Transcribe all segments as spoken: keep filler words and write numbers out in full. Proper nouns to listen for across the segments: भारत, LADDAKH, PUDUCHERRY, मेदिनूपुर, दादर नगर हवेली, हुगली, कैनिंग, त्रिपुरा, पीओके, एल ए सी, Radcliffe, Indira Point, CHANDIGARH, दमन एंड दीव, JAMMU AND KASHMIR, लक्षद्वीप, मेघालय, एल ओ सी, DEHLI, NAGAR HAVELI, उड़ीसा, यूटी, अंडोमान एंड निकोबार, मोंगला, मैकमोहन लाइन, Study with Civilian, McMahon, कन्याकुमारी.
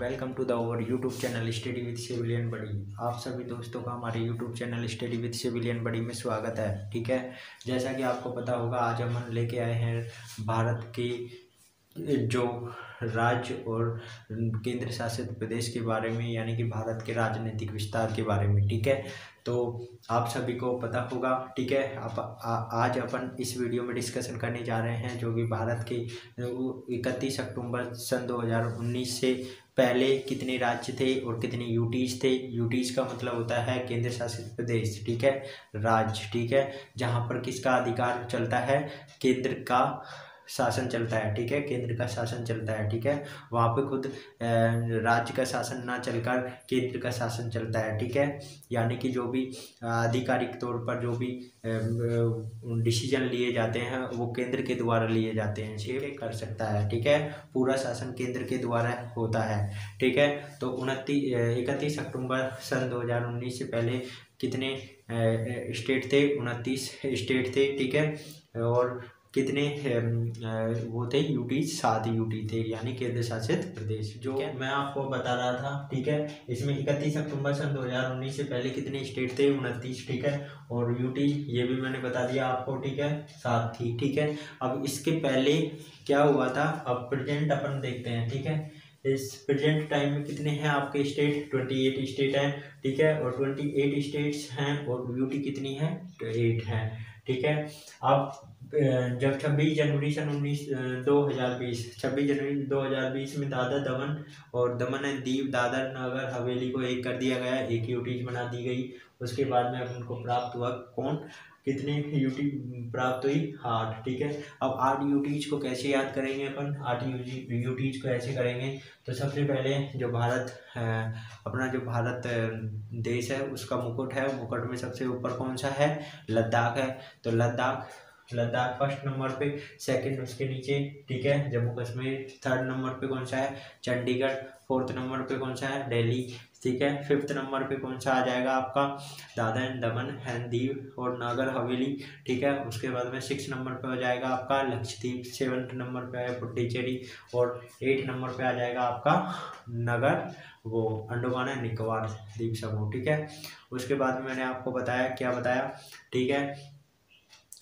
Welcome to the our YouTube channel study with civilian बड़ी। आप सभी दोस्तों का हमारे YouTube channel study with civilian बड़ी में स्वागत है। ठीक है, जैसा कि आपको पता होगा आज हम लेके आए हैं भारत की जो राज्य और केंद्र शासित प्रदेश के बारे में, यानी कि भारत के राजनीतिक विस्तार के बारे में। ठीक है, तो आप सभी को पता होगा। ठीक है, आप आ, आज अपन इस वीडियो में डिस्कशन करने जा रहे हैं जो कि भारत के इकतीस अक्टूबर सन दो हज़ार उन्नीस से पहले कितने राज्य थे और कितने यूटीज़ थे। यूटीज़ का मतलब होता है केंद्र शासित प्रदेश, ठीक है, राज्य। ठीक है, जहाँ पर किसका अधिकार चलता है, केंद्र का शासन चलता है। ठीक है, केंद्र का शासन चलता है। ठीक है, वहाँ पे खुद राज्य का शासन ना चलकर केंद्र का शासन चलता है। ठीक है, यानी कि जो भी आधिकारिक तौर पर जो भी डिसीजन लिए जाते हैं वो केंद्र के द्वारा लिए जाते हैं। ठीक है, कर सकता है। ठीक है, पूरा शासन केंद्र के द्वारा होता है। ठीक है, तो उनतीस इकतीस अक्टूबर सन दो हज़ार उन्नीस से पहले कितने स्टेट थे, उनतीस स्टेट थे। ठीक है, और कितने वो थे यूटी, सात यूटी थे, यानी केंद्र शासित प्रदेश। जो मैं आपको बता रहा था, ठीक है, इसमें इकतीस अक्टूबर सन दो हज़ार उन्नीस से पहले कितने स्टेट थे, उनतीस। ठीक है, और यूटी ये भी मैंने बता दिया आपको। ठीक है, सात थी। ठीक है, अब इसके पहले क्या हुआ था, अब प्रेजेंट अपन देखते हैं। ठीक है, इस प्रेजेंट टाइम में कितने हैं आपके स्टेट, ट्वेंटी एट स्टेट हैं। ठीक है, और ट्वेंटी एट स्टेट्स हैं और यूटी कितनी है, एट हैं। ठीक है, अब जब छब्बीस जनवरी सन उन्नीस दो हज़ार बीस छब्बीस जनवरी दो हज़ार बीस में दादर दमन और दमन एंड दीव, दादर नगर हवेली को एक कर दिया गया, एक यूटीज बना दी गई। उसके बाद में उनको प्राप्त हुआ कौन, कितने यूटी प्राप्त हुई, आठ। ठीक है, अब आठ यूटीज को कैसे याद करेंगे अपन, आठ यूटी यूटीज को ऐसे करेंगे। तो सबसे पहले जो भारत अपना जो भारत देश है उसका मुकुट है, मुकुट में सबसे ऊपर कौन सा है, लद्दाख है। तो लद्दाख लद्दाख फर्स्ट नंबर पे, सेकंड उसके नीचे, ठीक है, जम्मू कश्मीर। थर्ड नंबर पे कौन सा है, चंडीगढ़। फोर्थ नंबर पे कौन सा है, दिल्ली। ठीक है, फिफ्थ नंबर पे कौन सा आ जाएगा आपका, दादर एंड दमन एंड दीव और नागर हवेली। ठीक है, उसके बाद में सिक्स नंबर पे हो जाएगा आपका लक्षद्वीप। सेवन्थ नंबर पे है पुडुचेरी और एट नंबर पे आ जाएगा आपका नगर वो अंडोमान एंड निकोबार द्वीप समूह। ठीक है, उसके बाद मैंने आपको बताया, क्या बताया, ठीक है,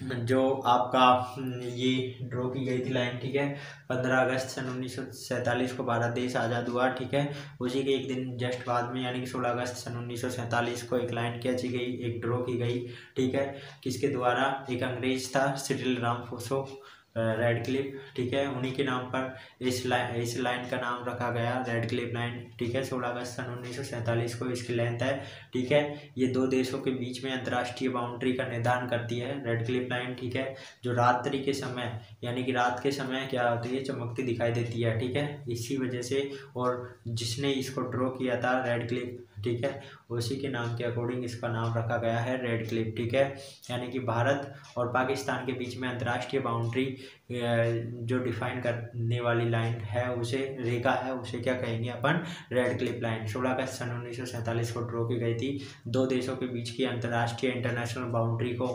जो आपका ये ड्रॉ की गई थी लाइन। ठीक है, पंद्रह अगस्त सन उन्नीस सौ सैंतालीस को भारत देश आज़ाद हुआ। ठीक है, उसी के एक दिन जस्ट बाद में, यानी कि सोलह अगस्त सन उन्नीस सौ सैंतालीस को एक लाइन खींची गई, एक ड्रॉ की गई। ठीक है, किसके द्वारा, एक अंग्रेज था सिरिल रामफोसो रेडक्लिफ। ठीक है, उन्हीं के नाम पर इस लाइन इस लाइन का नाम रखा गया, रेडक्लिफ लाइन। ठीक है, सोलह अगस्त सन उन्नीस सौ सैंतालीस को इसकी लेंथ है। ठीक है, ये दो देशों के बीच में अंतर्राष्ट्रीय बाउंड्री का निर्धारण करती है, रेडक्लिफ लाइन। ठीक है, जो रात्रि के समय, यानी कि रात के समय क्या होती है, चमकती दिखाई देती है। ठीक है, इसी वजह से, और जिसने इसको ड्रॉ किया था रेडक्लिफ, ठीक है, उसी के नाम के अकॉर्डिंग इसका नाम रखा गया है, रेडक्लिफ। ठीक है, यानी कि भारत और पाकिस्तान के बीच में अंतर्राष्ट्रीय बाउंड्री जो डिफाइन करने वाली लाइन है, उसे रेखा है, उसे क्या कहेंगे अपन, रेडक्लिफ लाइन। सोलह अगस्त सन उन्नीस सौ सैंतालीस को ड्रॉ की गई थी, दो देशों के बीच की अंतर्राष्ट्रीय इंटरनेशनल बाउंड्री को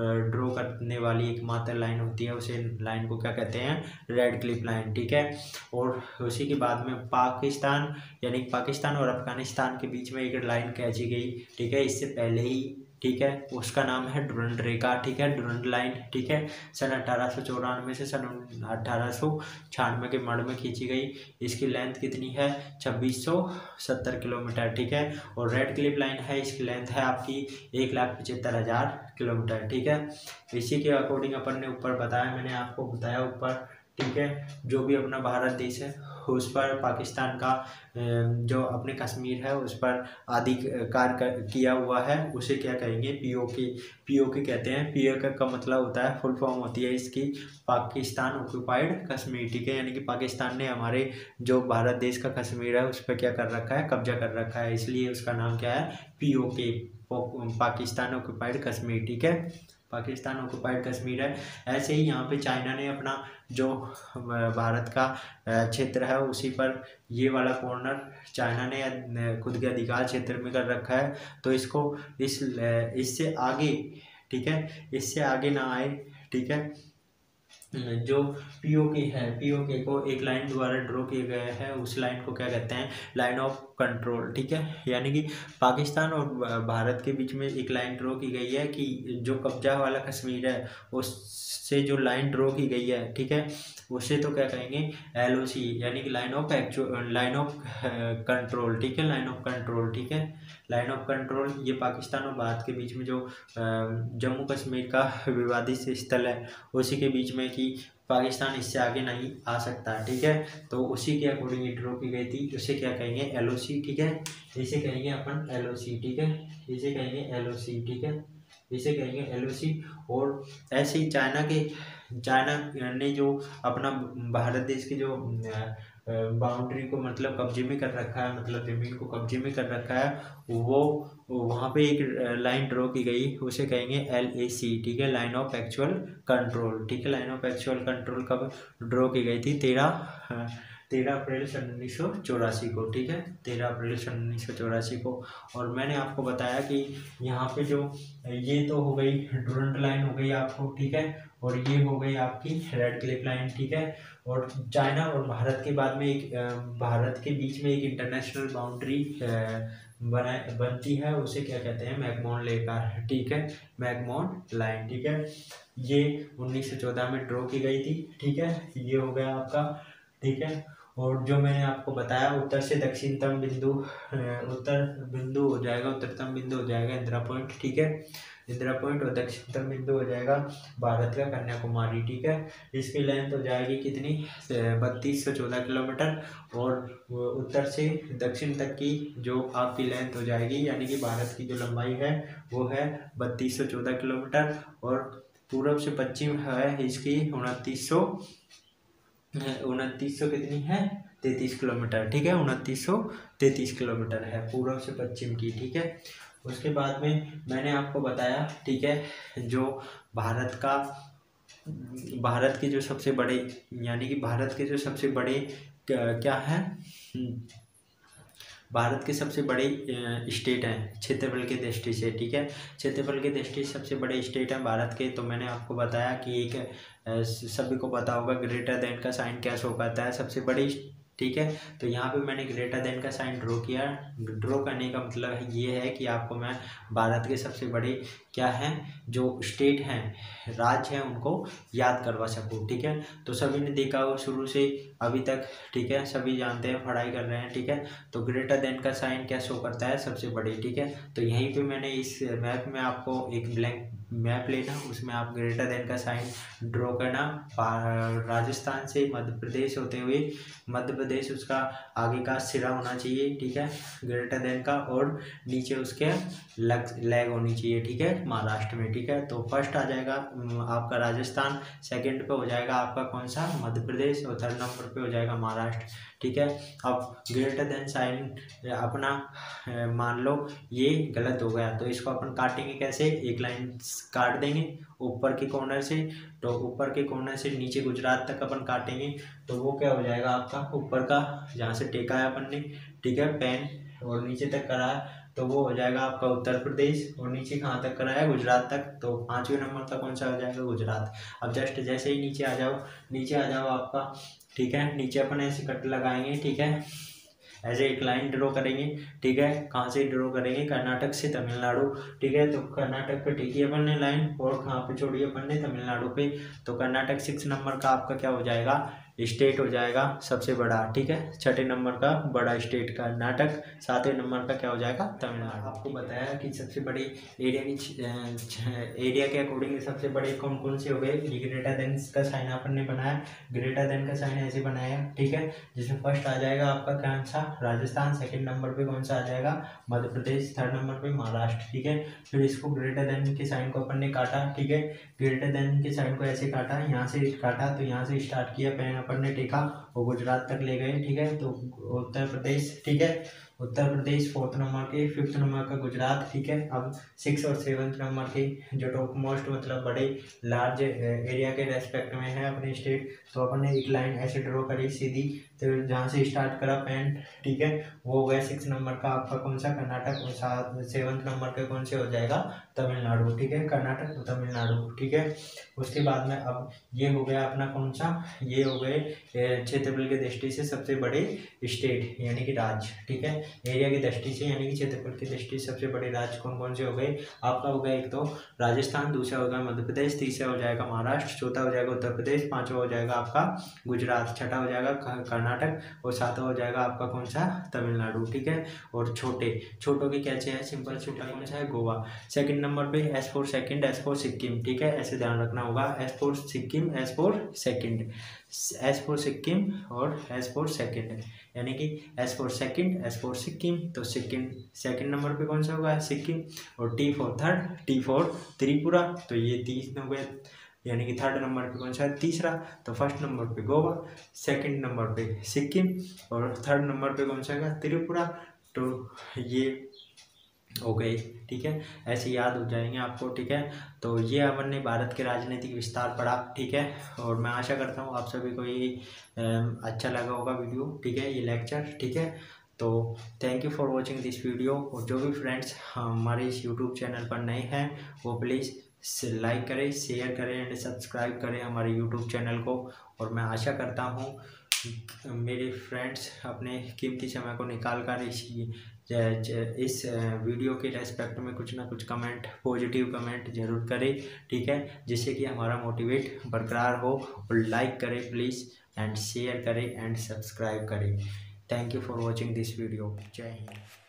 ड्रॉ करने वाली एकमात्र लाइन होती है, उसे लाइन को क्या कहते हैं, रेडक्लिफ लाइन। ठीक है, और उसी के बाद में पाकिस्तान, यानी पाकिस्तान और अफगानिस्तान के बीच में एक लाइन खींची गई। ठीक है, इससे पहले ही, ठीक है, उसका नाम है डुरंड रेखा। ठीक है, डुरंड लाइन। ठीक है, सन अठारह सौ चौरानवे से सन अठारह सौ छियानवे के मध्य में खींची गई। इसकी लेंथ कितनी है, छब्बीस सौ सत्तर किलोमीटर। ठीक है, और रेडक्लिफ लाइन है, इसकी लेंथ है आपकी एक लाख पचहत्तर हज़ार किलोमीटर। ठीक है, इसी के अकॉर्डिंग अपन ने ऊपर बताया, मैंने आपको बताया ऊपर। ठीक है, जो भी अपना भारत देश है उस पर पाकिस्तान का जो अपने कश्मीर है उस पर अधिकार किया हुआ है, उसे क्या कहेंगे, पीओके पीओके कहते हैं। पीओके का मतलब होता है, फुल फॉर्म होती है इसकी, पाकिस्तान ऑक्यूपाइड कश्मीर। ठीक है, यानी कि पाकिस्तान ने हमारे जो भारत देश का कश्मीर है उस पर क्या कर रखा है, कब्जा कर रखा है, इसलिए उसका नाम क्या है, पीओके, पाकिस्तान ऑक्यूपाइड कश्मीर। ठीक है, पाकिस्तान ऑक्यूपाइड कश्मीर है। ऐसे ही यहाँ पे चाइना ने अपना जो भारत का क्षेत्र है उसी पर ये वाला कॉर्नर चाइना ने खुद के अधिकार क्षेत्र में कर रखा है, तो इसको इस इससे आगे, ठीक है, इससे आगे ना आए। ठीक है, जो पीओके है, पीओके को एक लाइन द्वारा ड्रॉ किया गया है, उस लाइन को क्या कहते हैं, लाइन ऑफ कंट्रोल। ठीक है, यानी कि पाकिस्तान और भारत के बीच में एक लाइन ड्रॉ की गई है कि जो कब्जा वाला कश्मीर है उससे जो लाइन ड्रॉ की गई है, ठीक है, उससे तो क्या कहेंगे एल ओ सी, यानी कि line of actual, line of control. ठीक है, लाइन ऑफ कंट्रोल। ठीक है, लाइन ऑफ कंट्रोल ये पाकिस्तान और भारत के बीच में जो जम्मू कश्मीर का विवादित स्थल है उसी के बीच में कि पाकिस्तान इससे आगे नहीं आ सकता। ठीक है, तो उसी के अकॉर्डिंग ड्रॉ की गई थी, उसे क्या कहेंगे एल ओ सी। ठीक है, इसे कहेंगे अपन एल ओ सी। ठीक है, इसे कहेंगे एल ओ सी। ठीक है, इसे कहेंगे एल ओ सी। और ऐसे ही चाइना के चाइना ने जो अपना भारत देश की जो बाउंड्री को मतलब कब्जे में कर रखा है, मतलब ज़मीन को कब्जे में कर रखा है, वो वहाँ पे एक लाइन ड्रॉ की गई, उसे कहेंगे एल ए सी। ठीक है, लाइन ऑफ एक्चुअल कंट्रोल। ठीक है, लाइन ऑफ एक्चुअल कंट्रोल कब ड्रॉ की गई थी, तेरह तेरह अप्रैल सन उन्नीस सौ चौरासी को। ठीक है, तेरह अप्रैल सन उन्नीस सौ चौरासी को। और मैंने आपको बताया कि यहाँ पे जो ये तो हो गई डुरंड लाइन हो गई आपको, ठीक है, और ये हो गई आपकी रेडक्लिफ लाइन। ठीक है, और चाइना और भारत के बाद में एक भारत के बीच में एक इंटरनेशनल बाउंड्री बनाए बनती है, उसे क्या कहते हैं मैकमोहन लेकर। ठीक है, मैकमोहन लाइन। ठीक है, ये उन्नीस सौ चौदह में ड्रॉ की गई थी। ठीक है, ये हो गया आपका। ठीक है, और जो मैंने आपको बताया उत्तर से दक्षिणतम बिंदु, उत्तर बिंदु हो जाएगा, उत्तरतम बिंदु हो जाएगा इंदिरा पॉइंट। ठीक है, इंदिरा पॉइंट, और दक्षिणतम बिंदु हो जाएगा भारत का कन्याकुमारी। ठीक है, इसकी लेंथ हो जाएगी कितनी, बत्तीस सौ चौदह किलोमीटर। और उत्तर से दक्षिण तक की जो आपकी लेंथ हो जाएगी, यानी कि भारत की जो लंबाई है वो है बत्तीस सौ चौदह किलोमीटर। और पूर्व से पश्चिम है इसकी उनतीस सौ उनतीस सौ कितनी है, तैंतीस किलोमीटर। ठीक है, उनतीस सौ तैंतीस किलोमीटर है पूर्व से पश्चिम की। ठीक है, उसके बाद में मैंने आपको बताया, ठीक है, जो भारत का भारत के जो सबसे बड़े यानी कि भारत के जो सबसे बड़े क्या है, भारत के सबसे बड़े स्टेट हैं क्षेत्रफल के दृष्टि से। ठीक है, क्षेत्रफल के दृष्टि से सबसे बड़े स्टेट हैं भारत के। तो मैंने आपको बताया कि एक सभी को पता होगा ग्रेटर देन का साइन क्या शो करता है, सबसे बड़ी। ठीक है, तो यहाँ पे मैंने ग्रेटर देन का साइन ड्रॉ किया। ड्रॉ करने का मतलब ये है कि आपको मैं भारत के सबसे बड़े क्या हैं जो स्टेट हैं, राज्य हैं, उनको याद करवा सकूँ। ठीक है, तो सभी ने देखा हो शुरू से अभी तक। ठीक है, सभी जानते हैं, पढ़ाई कर रहे हैं। ठीक है, तो ग्रेटर देन का साइन क्या शो करता है, सबसे बड़े। ठीक है, तो यहीं पर मैंने इस मैप में आपको एक ब्लैंक मैप लेना, उसमें आप ग्रेटर देन का साइन ड्रॉ करना, राजस्थान से मध्य प्रदेश होते हुए, मध्य प्रदेश उसका आगे का सिरा होना चाहिए। ठीक है, ग्रेटर देन का, और नीचे उसके लैग होनी चाहिए। ठीक है, महाराष्ट्र में। ठीक है, तो फर्स्ट आ जाएगा आपका राजस्थान, सेकंड पे हो जाएगा आपका कौन सा, मध्य प्रदेश, और थर्ड नंबर पे हो जाएगा महाराष्ट्र। ठीक है, अब ग्रेटर देन साइन अपना मान लो ये गलत हो गया, तो इसको अपन काटेंगे कैसे, एक लाइन काट देंगे ऊपर के कॉर्नर से, तो ऊपर के कॉर्नर से नीचे गुजरात तक अपन काटेंगे, तो वो क्या हो जाएगा आपका ऊपर का जहाँ से टेका है अपन ने, ठीक है, पेन, और नीचे तक कराया तो वो हो जाएगा आपका उत्तर प्रदेश, और नीचे कहाँ तक कराया, गुजरात तक, तो पाँचवें नंबर का कौन सा हो जाएगा, गुजरात। अब जस्ट जैसे ही नीचे आ जाओ, नीचे आ जाओ आपका, ठीक है, नीचे अपन ऐसे कट लगाएंगे। ठीक है, ऐसे एक लाइन ड्रॉ करेंगे। ठीक है, कहाँ से ड्रॉ करेंगे, कर्नाटक से तमिलनाडु। ठीक है, तो कर्नाटक पे टिकी अपन ने लाइन, और कहाँ पे छोड़ी अपन ने, तमिलनाडु पे। तो कर्नाटक सिक्स नंबर का आपका क्या हो जाएगा, स्टेट हो जाएगा सबसे बड़ा। ठीक है, छठे नंबर का बड़ा स्टेट कर्नाटक, सातवें नंबर का क्या हो जाएगा, तमिलनाडु। आपको बताया कि सबसे बड़े एरिया की एरिया के अकॉर्डिंग सबसे बड़े कौन कौन से हो गए। ग्रेटर देन का साइन अपन ने बनाया, ग्रेटर देन का साइन ऐसे बनाया। ठीक है, जिसमें फर्स्ट आ जाएगा आपका कौन सा, राजस्थान, सेकेंड नंबर पर कौन सा आ जाएगा, मध्य प्रदेश, थर्ड नंबर पर महाराष्ट्र। ठीक है, फिर इसको ग्रेटर देन के साइन को अपन ने काटा। ठीक है, ग्रेटर देन के साइन को ऐसे काटा, यहाँ से काटा, तो यहाँ से स्टार्ट किया पेन अपन ने, टेका, और गुजरात तक ले गए। ठीक है, तो उत्तर प्रदेश, ठीक है, उत्तर प्रदेश फोर्थ नंबर के, फिफ्थ नंबर का गुजरात। ठीक है, अब सिक्स और सेवन्थ नंबर के जो टॉप मोस्ट मतलब बड़े लार्ज एरिया के रेस्पेक्ट में है अपने स्टेट, तो अपन ने एक लाइन ऐसे ड्रॉ करी सीधी, फिर जहाँ से स्टार्ट करा पेन, ठीक है, वो हो गया सिक्स नंबर का आपका कौन सा कर्नाटक, सात सेवन्थ नंबर का कौन से हो जाएगा तमिलनाडु, ठीक है, कर्नाटक तो तमिलनाडु, ठीक है। उसके बाद में अब ये हो गया अपना कौन सा, ये हो गए क्षेत्रफल की दृष्टि से सबसे बड़े स्टेट यानी कि राज्य, ठीक है, एरिया की दृष्टि से यानी कि क्षेत्रफल की दृष्टि से सबसे बड़े राज्य कौन कौन से हो गए आपका, हो गया एक तो राजस्थान, दूसरा हो गया मध्य प्रदेश, तीसरा हो जाएगा महाराष्ट्र, चौथा हो जाएगा उत्तर प्रदेश, पाँचवा हो जाएगा आपका गुजरात, छठा हो जाएगा कर्नाटक और सातवा हो जाएगा आपका कौन सा तमिलनाडु, ठीक है। और छोटे छोटों के कैसे हैं, सिंपल छोटा कौन सा है गोवा। सेकंड नंबर पे S four second, S four Sikkim, ठीक है, ऐसे ध्यान रखना होगा, S four Sikkim, S four second, S four Sikkim और एस फोर सेकंड, यानी कि S four second, S four Sikkim, तो सिक्किम सेकंड नंबर पे कौन सा होगा सिक्किम। और T four third, T four त्रिपुरा, तो ये तीस हो गए यानी कि थर्ड नंबर पे कौन सा है तीसरा, तो फर्स्ट नंबर पे गोवा, सेकंड नंबर पे सिक्किम और थर्ड नंबर पे कौन सा है त्रिपुरा, तो ये हो गए, ठीक है, ऐसे याद हो जाएंगे आपको, ठीक है। तो ये अपन ने भारत के राजनीतिक विस्तार पढ़ा, ठीक है, और मैं आशा करता हूँ आप सभी को ये अच्छा लगा होगा वीडियो, ठीक है, ये लेक्चर, ठीक है। तो thank you for watching this video. और जो भी फ्रेंड्स हमारे इस यूट्यूब चैनल पर नए हैं वो प्लीज़ लाइक करें, शेयर करें एंड सब्सक्राइब करें हमारे यूट्यूब चैनल को। और मैं आशा करता हूँ मेरे फ्रेंड्स अपने कीमती समय को निकाल कर इस इस वीडियो के रेस्पेक्ट में कुछ ना कुछ कमेंट, पॉजिटिव कमेंट ज़रूर करें, ठीक है, जिससे कि हमारा मोटिवेट बरकरार हो। और लाइक करें प्लीज़ एंड शेयर करें एंड सब्सक्राइब करें। Thank you for watching this video. जय हिंद।